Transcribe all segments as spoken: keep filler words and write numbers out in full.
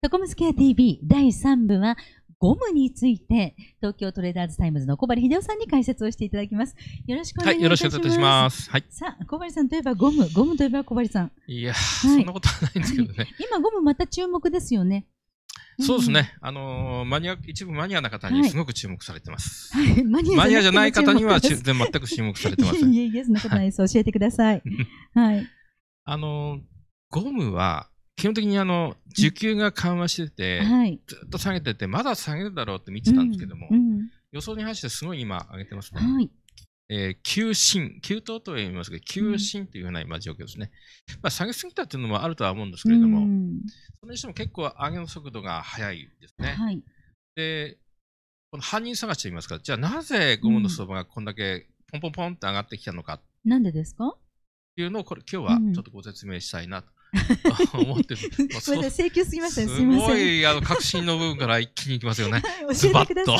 トコムスケア ティーブイ だいさん部はゴムについて東京トレーダーズタイムズの小針秀夫さんに解説をしていただきます。よろしくお願いいたします。はい、よろしくお願いします。はい、さあ、小針さんといえばゴム、ゴムといえば小針さん。いや、はい、そんなことはないんですけどね。今ゴムまた注目ですよね。そうですね。あのー、マニア、一部マニアな方にすごく注目されてます。はいはい、マニアじゃない方には全く注目されてません。いえいえ、そんなことないです。教えてください。はい。あのー、ゴムは、基本的にあの需給が緩和してて、はい、ずっと下げてて、まだ下げるだろうって見てたんですけども、うんうん、予想に反してすごい今上げてますね。はい、えー、急進、急騰とは言いますけど、急進というふうな今状況ですね。うん、まあ下げすぎたっていうのもあるとは思うんですけれども、うん、それにしても結構上げの速度が速いですね。はい、で、この犯人探しと言いますか、じゃあなぜゴムの相場がこんだけポンポンポンって上がってきたのか。なんでですかっていうのをこれ今日はちょっとご説明したいなと。うん思ってる。すごいあの確信の部分から一気にいきますよね。ズバッと。は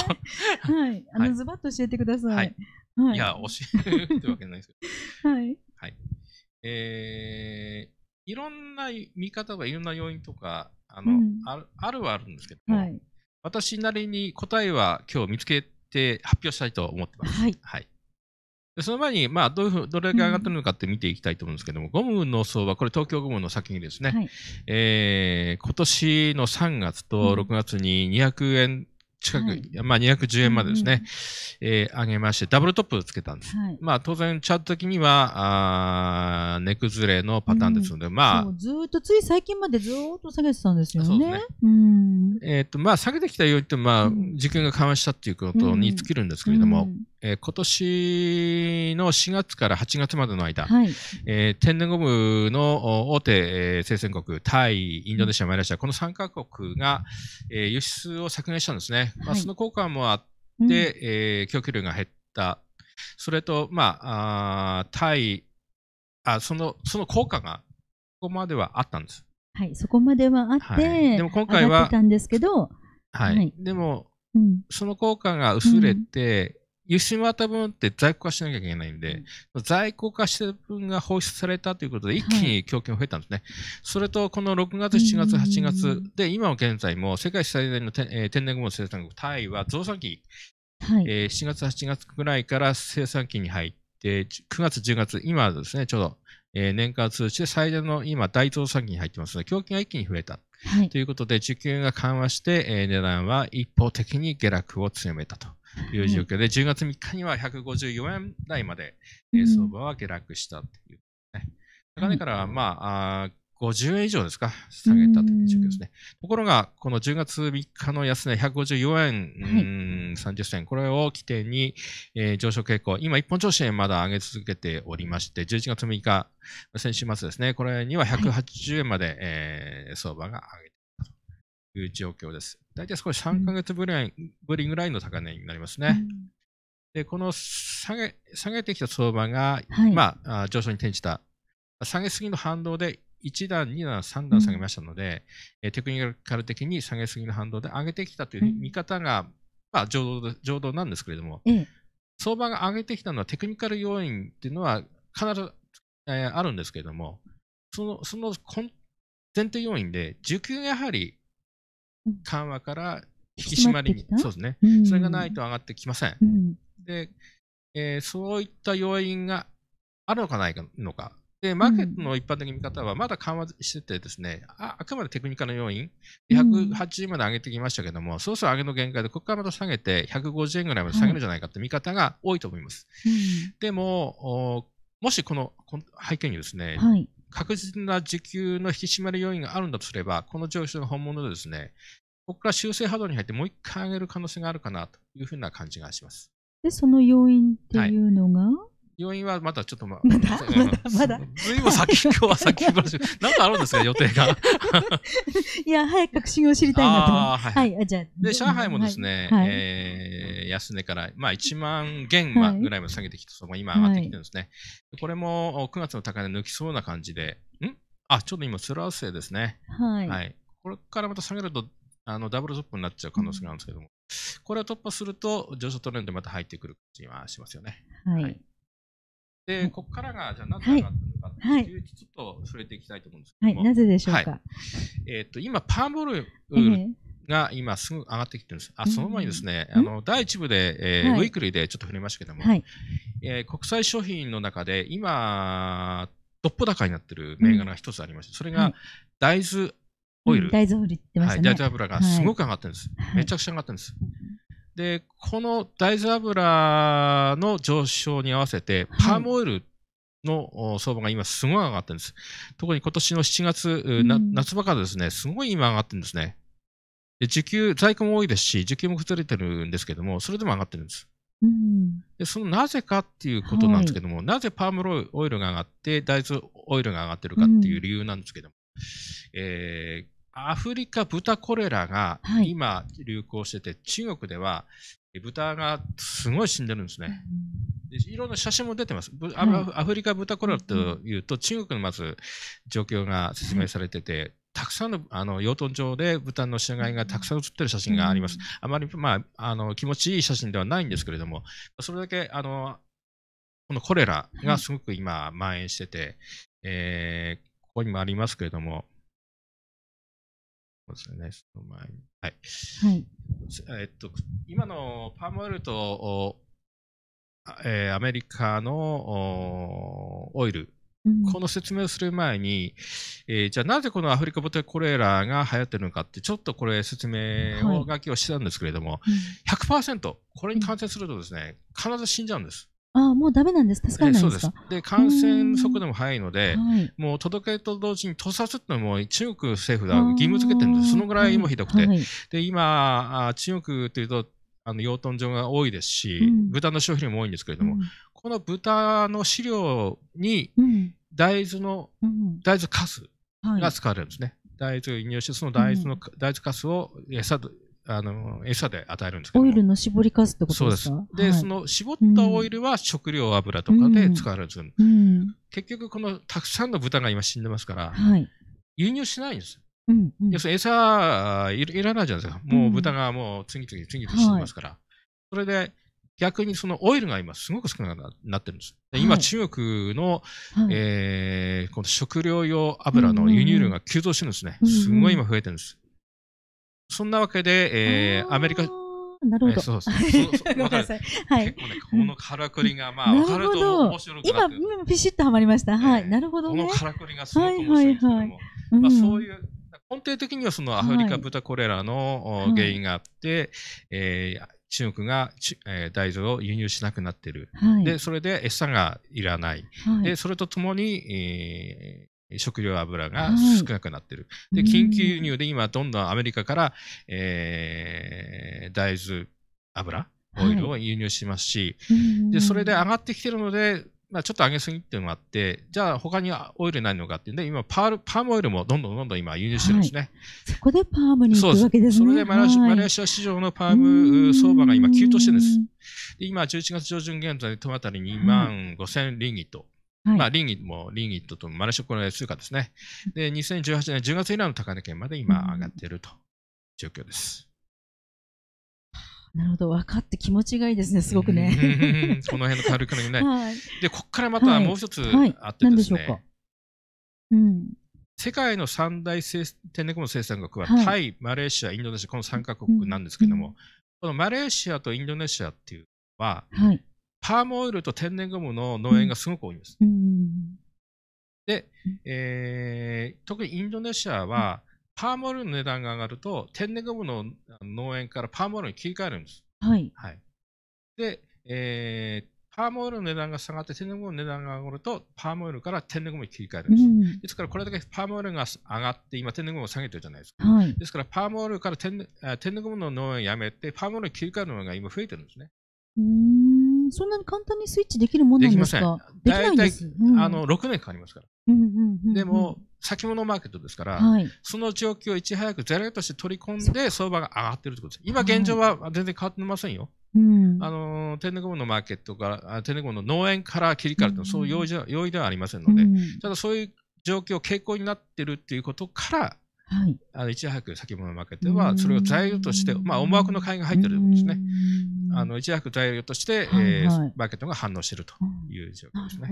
い。あのズバッと教えてください。はい。いや教えるってわけないですけど。はい。はい。えーいろんな見方がいろんな要因とかあのあるはあるんですけども、私なりに答えは今日見つけて発表したいと思ってます。はい。はい。その前に、まあ、どういうふう、どれだけ上がってるのかって見ていきたいと思うんですけども、うん、ゴムの相場、これ東京ゴムの先にですね、はい、えー、今年のさんがつとろくがつににひゃくえん近く、はい、まあにひゃくじゅうえんまでですね、うんうん、えー、上げまして、ダブルトップをつけたんです。はい、まあ当然、チャート的には、あ値崩れのパターンですので、うん、まあ。ずっと、つい最近までずっと下げてたんですよね。そうですね。うん、えっと、まあ下げてきた要因って、まあ、時給が緩和したっていうことに尽きるんですけれども、うんうん、えー、今年のしがつからはちがつまでの間、はい、えー、天然ゴムの大手、えー、生鮮国、タイ、インドネシア、マレーシア、このさんかこくが、えー、輸出を削減したんですね。はい、まあ、その効果もあって、うん、えー、供給量が減った。それと、まあ、あタイあその、その効果が、ここまではあったんです。はい、そこまではあって、はい、でも今回は、上がってたんですけど、はい、はい、でも、うん、その効果が薄れて、うん、輸出に回った分って在庫化しなきゃいけないんで、うん、在庫化してる分が放出されたということで、一気に供給が増えたんですね。はい、それと、このろくがつ、しちがつ、はちがつで、今現在も世界最大の天然ゴム生産国、タイは増産期、はい、えー、しちがつ、はちがつぐらいから生産期に入って、くがつ、じゅうがつ、今はですね、ちょうど、えー、年間通知で最大の今、大増産期に入ってますので、供給が一気に増えた。はい、ということで、需給が緩和して、えー、値段は一方的に下落を強めたと。いう状況で、じゅうがつみっかにはひゃくごじゅうよえん台まで、うん、相場は下落したという、ね。高値からは、まあ、あごじゅうえん以上ですか、下げたという状況ですね。ところが、このじゅうがつみっかの安値ひゃくごじゅうよえん、はい、さんじゅっせん、これを起点に、えー、上昇傾向、今、一本調子でまだ上げ続けておりまして、じゅういちがつむいか、先週末ですね、これにはひゃくはちじゅうえんまで、はい、えー、相場が上げていたという状況です。大体少しさんかげつぶりぐらいの高値になりますね。うん、で、この下げ、下げてきた相場が、はい、まあ、上昇に転じた。下げすぎの反動でいち段、に段、さん段下げましたので、うん、テクニカル的に下げすぎの反動で上げてきたという見方が、うん、まあ、上道、上道なんですけれども、うん、相場が上げてきたのはテクニカル要因っていうのは必ず、えー、あるんですけれども、その、その前提要因で、需給がやはり、緩和から引き締まりに、そうですね、うん、それがないと上がってきません。うん、で、えー、そういった要因があるのかないのか、で、マーケットの一般的な見方は、まだ緩和しててですね、あ、あくまでテクニカルの要因、ひゃくはちじゅうまで上げてきましたけども、うん、そうそう上げの限界で、ここからまた下げて、ひゃくごじゅうえんぐらいまで下げるんじゃないかって見方が多いと思います。うん、でも、もしこの、この背景にですね、はい、確実な需給の引き締まり要因があるんだとすれば、この上昇が本物でですね、ここから修正波動に入ってもう一回上げる可能性があるかなというふうな感じがします。で、その要因っていうのが、はい、要因はまだちょっとま、まだ、まだ、ずいぶん先、今日は先話、なんかあるんですか、予定が。いや、早く確信を知りたいなと。はい、はい、じゃあ。で、上海もですね、はい、えー、安値から、まあ、いちまんげんぐらいまで下げてきて、はい、今上がってきてるんですね。はい、これもくがつの高値抜きそうな感じで、んあ、ちょっと今、つらうせいですね。はい、はい。これからまた下げると、あの、ダブルトップになっちゃう可能性があるんですけども、これを突破すると、上昇トレンドにまた入ってくる感じはしますよね。はい。はい、で、ここからが、じゃあなぜ上がったのかという、ちょっと触れていきたいと思うんですけども、はい、なぜでしょうか。はい、えっと、今、パームオイルが今、すぐ上がってきてるんです。あ、その前にですね、あのだいいち部で、えーはい、ウィークリーでちょっと触れましたけども、はい、えー、国際商品の中で、今、どっぽ高になってる銘柄が一つありまして、それが大豆オイル、大豆油がすごく上がってるんです。はい、めちゃくちゃ上がってるんです。で、この大豆油の上昇に合わせて、パームオイルの相場が今、すごい上がってるんです。特に今年のしちがつ、うん、夏場からですね、すごい今上がってるんですね。で、需給、在庫も多いですし、需給も崩れてるんですけども、それでも上がってるんです。うん、で、そのなぜかっていうことなんですけども、はい、なぜパームオイルが上がって、大豆オイルが上がってるかっていう理由なんですけども、うん、えー、アフリカ豚コレラが今流行してて、はい、中国では豚がすごい死んでるんですね。うん、で、いろんな写真も出てます。はい、アフリカ豚コレラというと、中国のまず状況が説明されてて、はい、たくさんのあの養豚場で豚の死骸がたくさん写ってる写真があります。うん、あまり、まあ、あの気持ちいい写真ではないんですけれども、それだけあのこのコレラがすごく今蔓延してて、はい、えー、ここにもありますけれども、そうですね、その前に、はい、はい、えっと今のパームオイルと、えー、アメリカのオイル、この説明をする前に、えー、じゃあなぜこのアフリカ豚コレラが流行ってるのかって、ちょっとこれ説明を書きをしてたんですけれども、はい、ひゃくパーセント これに感染するとですね、必ず死んじゃうんです。ああ、もうダメなんです。助からないんですか。そうです。で、感染速度も速いので、はい、もう届けと同時に屠殺っていうのも中国政府が義務付けてるんです。そのぐらい今ひどくて。はいはい、で、今、中国というと、あの養豚場が多いですし、うん、豚の消費量も多いんですけれども、うん、この豚の飼料に大豆の、うん、大豆かすが使われるんですね。はい、大豆を輸入して、その大豆の、うん、大豆かすを餌と、あの餌で与えるんですけど、オイルの絞りかすってことですか。そうです。で、はい、その絞ったオイルは食料油とかで使われるんですよ、ね。うんうん、結局、このたくさんの豚が今死んでますから、はい、輸入しないんです。うんうん、要するに餌いらないじゃないですか。もう豚がもう次々次々死んでますから。うん、はい、それで逆にそのオイルが今すごく少なくなってるんです。で、今中国の、はい、えー、この食料用油の輸入量が急増してるんですね。うんうん、すごい今増えてるんです。そんなわけで、えー、アメリカ、なるほど。そうそうそう。ごめんなさい。はい。結構ね、このからくりが、まあ、分かると面白くなって。今、ピシッとはまりました。はい。なるほどね。このからくりがすごく面白いんですけども。まあ、そういう、根底的にはそのアフリカ豚コレラの原因があって、中国が大豆を輸入しなくなっている。で、それで餌がいらない。で、それとともに、食料油が少なくなってる。はい、で、緊急輸入で今、どんどんアメリカから、えー、大豆油、オイルを輸入しますし、はい、で、それで上がってきてるので、まあ、ちょっと上げすぎっていうのもあって、じゃあ、他にオイルないのかっていうんで、今パール、パームオイルもどんどんどんどん今輸入してるんですね。はい、そこでパームに行くわけですね。そうです。それでマレーシア、はい、マレーシア市場のパーム相場が今急騰してるんです。で、今、じゅういちがつ上旬現在でトマタリにまんごせんリンギット。はい、まあ、リンギットもリンギットとマレーシアコレラ通貨ですね。で、にせんじゅうはちねんじゅうがつ以来の高値圏まで今上がっていると状況です。なるほど、分かって気持ちがいいですね、すごくね。この辺の軽くのにね。はい、で、ここからまたもう一つあってですね。世界の三大天然鉱物生産国は、はい、タイ、マレーシア、インドネシア、このさんか国なんですけども、うんうん、このマレーシアとインドネシアっていうのは、はい、パームオイルと天然ゴムの農園がすごく多いんです。うん、で、えー、特にインドネシアは、パームオイルの値段が上がると、天然ゴムの農園からパームオイルに切り替えるんです。はい。はい、で、えー、パームオイルの値段が下がって、天然ゴムの値段が上がると、パームオイルから天然ゴムに切り替えるんです。うん、ですから、これだけパームオイルが上がって、今、天然ゴムを下げてるじゃないですか。はい、ですから、パームオイルから天然ゴムの農園をやめて、パームオイルに切り替えるのが今、増えてるんですね。うん、そんなに簡単にスイッチできるもんなんですか？できません。大体、うん、あのろくねんかかりますから。でも、先物マーケットですから、はい、その状況をいち早くゼロとして取り込んで、相場が上がってるってことです。今現状は全然変わってませんよ。はい、あの天然ゴムのマーケットから、天然ゴムの農園から切り替えると、そういう容易じゃ、容易ではありませんので、うん、ただそういう状況、傾向になってるっていうことから、はい、あのいち早く先物マーケットは、それを材料として、まあ、思惑の買いが入ってるということですね。あのいち早く材料としてマーケットが反応しているという状況ですね。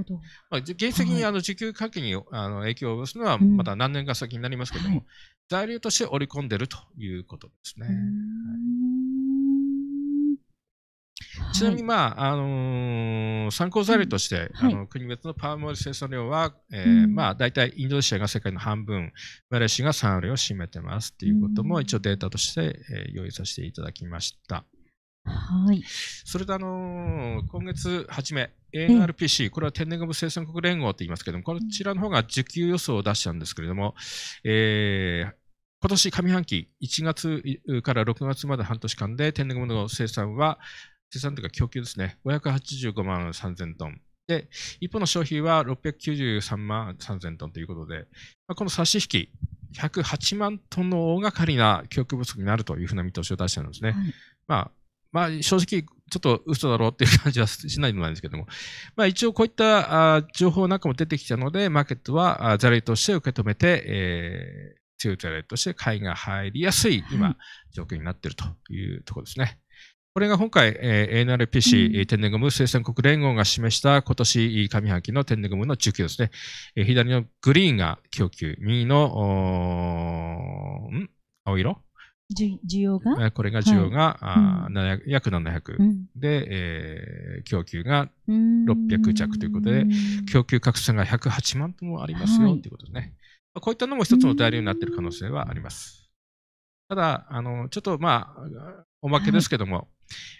まあ、現実的にあの需給関係にあの影響を及ぼすのはまた何年か先になりますけれども、材料として織り込んでいるということですね。ちなみに、まああのー、参考材料として、うんはい、あの国別のパームオイル生産量は、えーうん、まあ、大体インドネシアが世界の半分、マレーシアがさん割を占めてますということも一応データとして、えー、用意させていただきました。はい、それと、あのー、今月初め エーアールピーシー、これは天然ガム生産国連合と言いますけれども、こちらの方が需給予想を出したんですけれども、えー今年上半期いちがつからろくがつまで半年間で天然ガムの生産は生産というか供給ですね、ごひゃくはちじゅうごまんさんぜんトンで、一方の消費はろっぴゃくきゅうじゅうさんまんさんぜんトンということで、この差し引きひゃくはちまんトンの大掛かりな供給不足になるというふうな見通しを出しているんですね。はい、まあまあ、正直、ちょっと嘘だろうという感じはしないでもないんですけども、まあ、一応、こういった情報なんかも出てきたので、マーケットは材料として受け止めて、えー強い材料として買いが入りやすい今、状況になっているというところですね。これが今回、エーアールピーシー、うん、天然ゴム生産国連合が示した今年上半期の天然ゴムの需給ですね。左のグリーンが供給、右のん青色需要がこれが需要が、はい、約ななひゃく、うん、で、えー、供給がろっぴゃくじゃくということで、供給格差がひゃくはちまんトンもありますよ、はい、ということですね。こういったのも一つの材料になっている可能性はあります。ただ、あのちょっとまあ、おまけですけども、はい、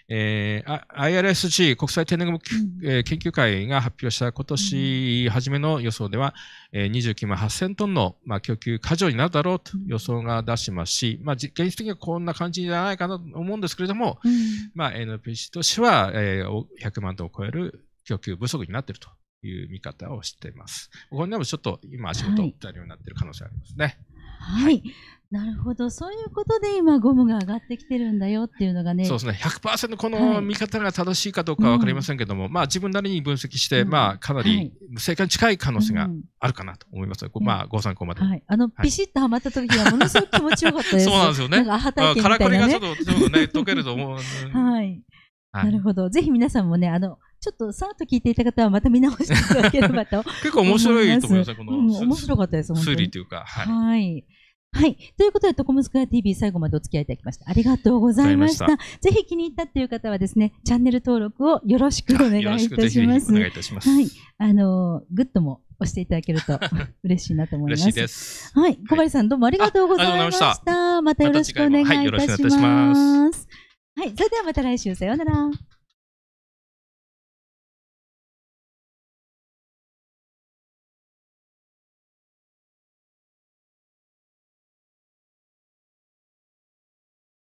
えー、アイアールエスジー、国際天然ガム研究会が発表した今年初めの予想では、にじゅうきゅうまんはっせんトンの、まあ、供給過剰になるだろうと予想が出しますし、まあ、現実的にはこんな感じじゃないかなと思うんですけれども、うん、まあ、エヌピーシー としては、えー、ひゃくまんトンを超える供給不足になっていると。いう見方をしています。これでもちょっと今足元材料になっている可能性ありますね。はい、はい、なるほど、そういうことで今ゴムが上がってきてるんだよっていうのがね。そうですね。ひゃくパーセント この見方が正しいかどうかは分かりませんけども、はい、まあ自分なりに分析して、うん、まあかなり正解に近い可能性があるかなと思います。うん、まあご参考まで。はい、あのピシッとはまった時はものすごく気持ちよかったです。そうなんですよね。カラコリがちょっとちょっとね溶けると思う。はい。はい、なるほど。ぜひ皆さんもねあの。ちょっとさーっと聞いていた方はまた見直していただければと結構面白いと思います。この、うん、面白かったです。推理というか、はい、はい、はい、ということでトコムスクエア ティーブイ 最後までお付き合いいただきましてありがとうございました。ぜひ気に入ったっていう方はですねチャンネル登録をよろしくお願いいたします。お願いいたします。はい、あのグッドも押していただけると嬉しいなと思います。嬉しいです。はい、小針さんどうもありがとうございました。またよろしくお願いいたします。はい、それではまた来週さようなら。